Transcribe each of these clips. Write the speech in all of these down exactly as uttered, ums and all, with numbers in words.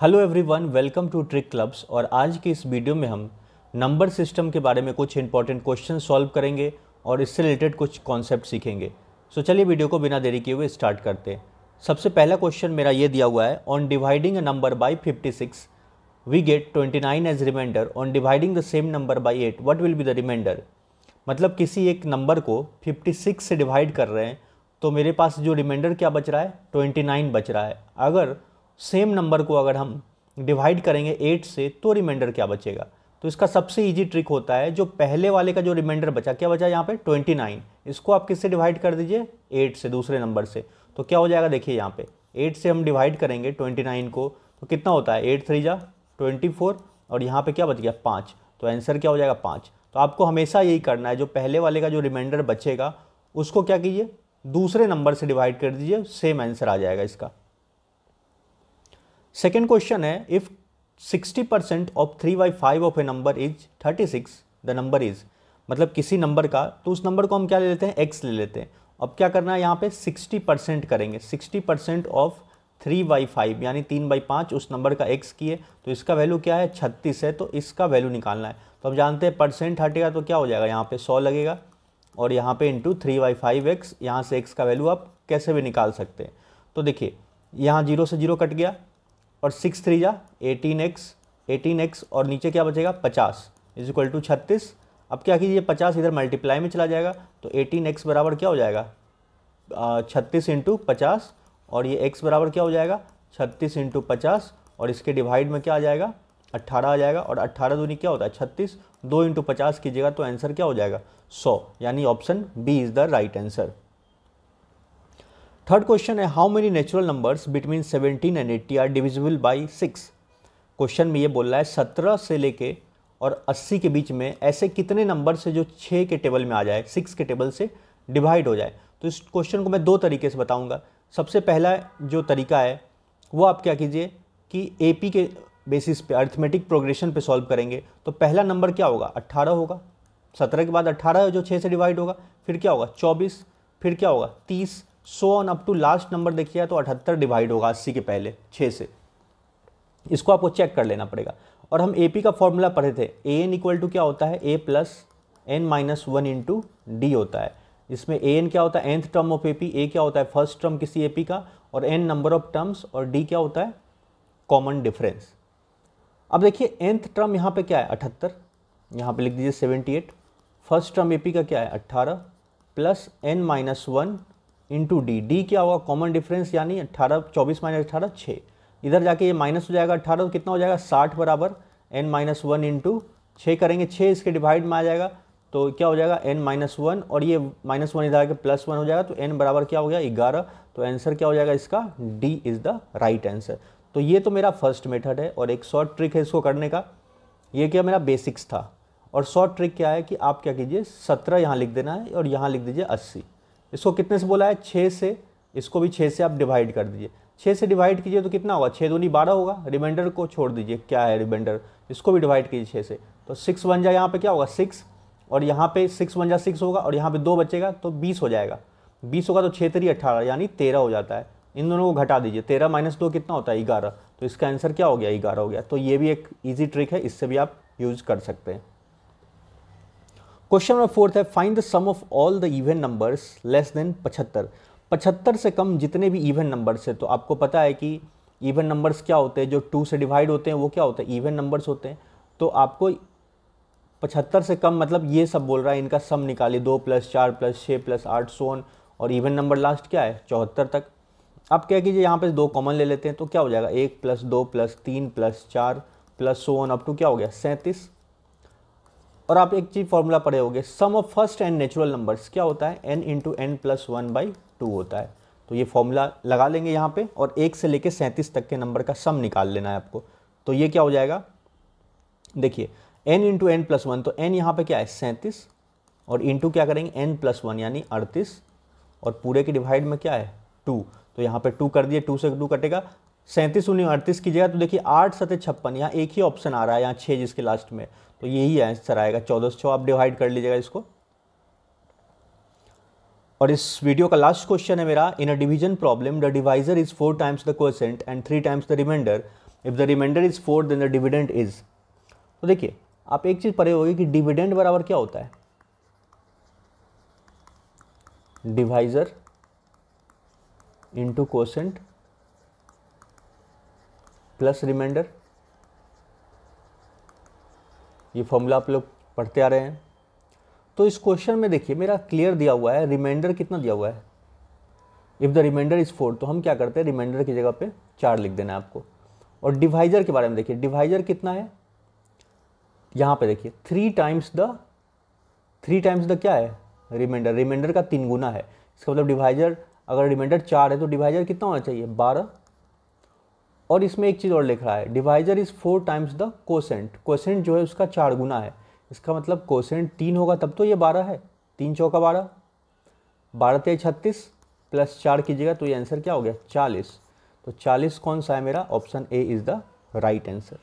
Hello everyone, welcome to trick clubs. और आज की इस वीडियो में हम नंबर सिस्टम के बारे में कुछ इंपॉर्टेंट क्वेश्चन सॉल्व करेंगे और इससे रिलेटेड कुछ कॉन्सेप्ट सीखेंगे। सो चलिए वीडियो को बिना देरी किए हुए स्टार्ट करते हैं। सबसे पहला क्वेश्चन मेरा ये दिया हुआ है, on dividing a number by fifty six we get twenty nine as reminder, on dividing the same number by eight what will be the reminder. मतलब किसी एक नंबर को फिफ्टी सिक्स से डिवाइड कर रहे हैं तो मेरे पास जो रिमाइंडर क्या बच रहा है, ट्वेंटी नाइन बच रहा है। अगर सेम नंबर को अगर हम डिवाइड करेंगे एट से तो रिमाइंडर क्या बचेगा। तो इसका सबसे इजी ट्रिक होता है, जो पहले वाले का जो रिमाइंडर बचा, क्या बचा यहाँ पे ट्वेंटी नाइन, इसको आप किससे डिवाइड कर दीजिए, एट से, दूसरे नंबर से। तो क्या हो जाएगा, देखिए यहाँ पे एट से हम डिवाइड करेंगे ट्वेंटी नाइन को तो कितना होता है, एट थ्री जा ट्वेंटी फोर और यहाँ पे क्या बच गया, पाँच। तो आंसर क्या हो जाएगा, पाँच। तो आपको हमेशा यही करना है, जो पहले वाले का जो रिमाइंडर बचेगा उसको क्या कीजिए, दूसरे नंबर से डिवाइड कर दीजिए, सेम आंसर आ जाएगा इसका। सेकेंड क्वेश्चन है, if sixty percent of three by five of a number is thirty six, the number is. मतलब किसी नंबर का, तो उस नंबर को हम क्या ले लेते हैं, x ले लेते हैं। अब क्या करना है यहाँ पे सिक्सटी परसेंट करेंगे, sixty percent of three by five यानी तीन बाई पाँच उस नंबर का x किए, तो इसका वैल्यू क्या है, छत्तीस है। तो इसका वैल्यू निकालना है, तो हम जानते हैं परसेंट हटेगा तो क्या हो जाएगा, यहाँ पे सौ लगेगा और यहाँ पे into three by five x. यहाँ से x का वैल्यू आप कैसे भी निकाल सकते हैं। तो देखिए यहाँ जीरो से जीरो कट गया और सिक्स थ्री जा एटीन एक्स, एटीन एक्स और नीचे क्या बचेगा, पचास इज इक्वल टू छत्तीस। अब क्या कीजिए, पचास इधर मल्टीप्लाई में चला जाएगा तो एटीन एक्स बराबर क्या हो जाएगा, छत्तीस इंटू पचास और ये एक्स बराबर क्या हो जाएगा, छत्तीस इंटू पचास और इसके डिवाइड में क्या आ जाएगा, अट्ठारह आ जाएगा और अट्ठारह दूनी क्या होता है, छत्तीस। दो इंटू पचास कीजिएगा तो आंसर क्या हो जाएगा, सौ। यानी option B is the right answer. Third question है, how many natural numbers between seventeen and eighty are divisible by six. Question में ये बोल रहा है सत्रह से लेके और अस्सी के बीच में ऐसे कितने नंबर से जो छः के टेबल में आ जाए, सिक्स के टेबल से डिवाइड हो जाए। तो इस क्वेश्चन को मैं दो तरीके से बताऊंगा। सबसे पहला जो तरीका है वो आप क्या कीजिए कि ए पी के बेसिस पे, अर्थमेटिक प्रोग्रेशन पे सॉल्व करेंगे। तो पहला नंबर क्या होगा, अट्ठारह होगा, सत्रह के बाद अट्ठारह जो छः से डिवाइड होगा, फिर क्या होगा चौबीस, फिर क्या होगा तीस, so on up to last number देखिए तो अठहत्तर डिवाइड होगा अस्सी के पहले छः से। इसको आपको चेक कर लेना पड़ेगा। और हम ए पी का फॉर्मूला पढ़े थे, ए एन इक्वल टू क्या होता है, A plus N minus one into D होता है। इसमें ए एन क्या होता है, nth term of A P, A क्या होता है फर्स्ट टर्म किसी ए पी का, और एन नंबर ऑफ टर्म्स, और डी क्या होता है कॉमन डिफरेंस। अब देखिए एंथ टर्म यहाँ पे क्या है, अठहत्तर, यहाँ पे लिख दीजिए seventy eight. First term A P का क्या है, अट्ठारह plus N minus one into D, D क्या होगा कॉमन डिफरेंस, यानी अट्ठारह, चौबीस माइनस अट्ठारह छः, इधर जाके ये माइनस हो जाएगा अट्ठारह, तो कितना हो जाएगा साठ बराबर एन माइनस वन इंटू छः करेंगे, छः इसके डिवाइड में आ जाएगा तो क्या हो जाएगा एन माइनस वन और ये माइनस वन इधर आके प्लस वन हो जाएगा तो एन बराबर क्या हो गया ग्यारह। तो आंसर क्या हो जाएगा इसका, D is the right answer. तो ये तो मेरा फर्स्ट मेथड है और एक शॉर्ट ट्रिक है इसको करने का, ये क्या मेरा बेसिक्स था। और शॉर्ट ट्रिक क्या है कि आप क्या कीजिए, सत्रह यहाँ लिख देना है और यहाँ लिख दीजिए अस्सी। इसको कितने से बोला है, छः से, इसको भी छः से आप डिवाइड कर दीजिए। छः से डिवाइड कीजिए तो कितना होगा, छः दूनी बारह होगा, रिमाइंडर को छोड़ दीजिए क्या है रिमाइंडर, इसको भी डिवाइड कीजिए छः से। तो सिक्स वन जा यहाँ पे क्या होगा सिक्स और यहाँ पे सिक्स वन जा सिक्स होगा और यहाँ पे दो बचेगा तो बीस हो जाएगा, बीस होगा तो छः तरी अट्ठारह यानी तेरह हो जाता है। इन दोनों को घटा दीजिए, तेरह माइनस दो कितना होता है ग्यारह, तो इसका आंसर क्या हो गया, ग्यारह हो गया। तो ये भी एक ईजी ट्रिक है, इससे भी आप यूज कर सकते हैं। क्वेश्चन नंबर फोर्थ है, find the sum of all the even numbers less than पचहत्तर। पचहत्तर से कम जितने भी इवन नंबर्स है, तो आपको पता है कि इवन नंबर्स क्या होते हैं, जो टू से डिवाइड होते हैं वो क्या होते हैं, इवन नंबर्स होते हैं। तो आपको पचहत्तर से कम, मतलब ये सब बोल रहा है इनका सम निकालिए, दो प्लस चार प्लस छः प्लस आठ सोन, और इवन नंबर लास्ट क्या है चौहत्तर तक। आप क्या कीजिए यहाँ पे दो कॉमन ले लेते हैं तो क्या हो जाएगा, एक प्लस दो प्लस तीन प्लस चार प्लस सोन अप टू क्या हो गया सैंतीस। और आप एक चीज़ फॉर्मूला पढ़े होंगे, sum of first and natural numbers क्या होता है, n into n plus one by two होता है। तो ये फॉर्मूला लगा लेंगे यहाँ पे और एक से लेके सैंतीस तक के नंबर का सम निकाल लेना है आपको। तो ये क्या हो जाएगा, देखिए n into n plus one, तो एन यहाँ पे क्या है सैंतीस और इंटू क्या करेंगे एन प्लस वन यानी अड़तीस और पूरे के डिवाइड में क्या है टू, तो यहाँ पर टू कर दिए, टू से टू कटेगा, सैंतीस उन्हें अड़तीस की जगह तो देखिए आठ सतह छप्पन, यहाँ एक ही ऑप्शन आ रहा है, यहाँ छः जिसके लास्ट में, तो यही आंसर आएगा चौदह सौ। आप डिवाइड कर लीजिएगा इसको। और इस वीडियो का लास्ट क्वेश्चन है मेरा, in a division problem the divisor is four times the quotient and three times the reminder, if the reminder is four then the dividend is. तो देखिए आप एक चीज़ पढ़े होगी कि डिविडेंड बराबर क्या होता है, divisor into quotient plus reminder. ये फॉर्मूला आप लोग पढ़ते आ रहे हैं। तो इस क्वेश्चन में देखिए मेरा क्लियर दिया हुआ है रिमाइंडर कितना दिया हुआ है, if the reminder is four, तो हम क्या करते हैं रिमाइंडर की जगह पे चार लिख देना है आपको। और डिवाइजर के बारे में देखिए, डिवाइजर कितना है यहाँ पे देखिए three times the three times the क्या है रिमाइंडर, रिमाइंडर का तीन गुना है। इसका मतलब डिवाइजर अगर रिमाइंडर चार है तो डिवाइजर कितना होना चाहिए, बारह। और इसमें एक चीज़ और लिख रहा है divisor is four times the quotient, quotient जो है उसका चार गुना है। इसका मतलब कोसेंट तीन होगा तब तो ये बारह है, तीन चौका बारह, बारह तेईस छत्तीस प्लस चार कीजिएगा तो ये आंसर क्या हो गया चालीस। तो चालीस कौन सा है मेरा, option A is the right answer.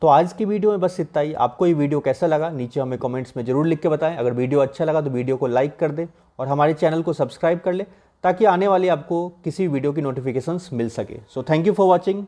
तो आज की वीडियो में बस इतना ही। आपको ये वीडियो कैसा लगा नीचे हमें कमेंट्स में ज़रूर लिख के बताएं। अगर वीडियो अच्छा लगा तो वीडियो को लाइक कर दें और हमारे चैनल को सब्सक्राइब कर लें ताकि आने वाली आपको किसी वीडियो की नोटिफिकेशंस मिल सके। So thank you for watching.